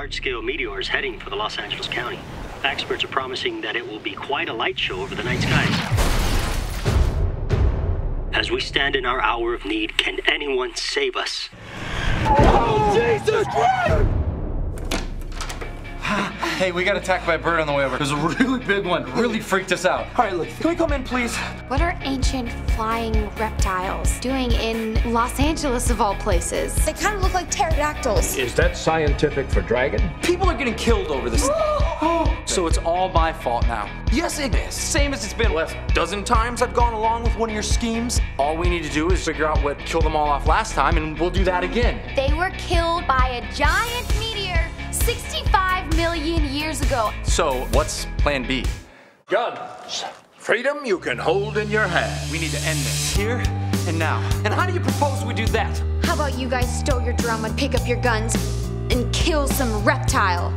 large-scale meteors heading for the Los Angeles County. Experts are promising that it will be quite a light show over the night skies. As we stand in our hour of need, can anyone save us? Oh, Jesus Christ! Hey, we got attacked by a bird on the way over. There's a really big one. Really freaked us out. All right, look, can we come in, please? What are ancient flying reptiles doing in Los Angeles, of all places? They kind of look like pterodactyls. Is that scientific for dragon? People are getting killed over this. So it's all my fault now. Yes, it is. Same as it's been last dozen times I've gone along with one of your schemes. All we need to do is figure out what killed them all off last time, and we'll do that again. They were killed by a giant meteor 65 million years ago. So what's plan B? Guns. Freedom you can hold in your hand. We need to end this here and now. And how do you propose we do that? How about you guys stow your drum and pick up your guns and kill some reptile?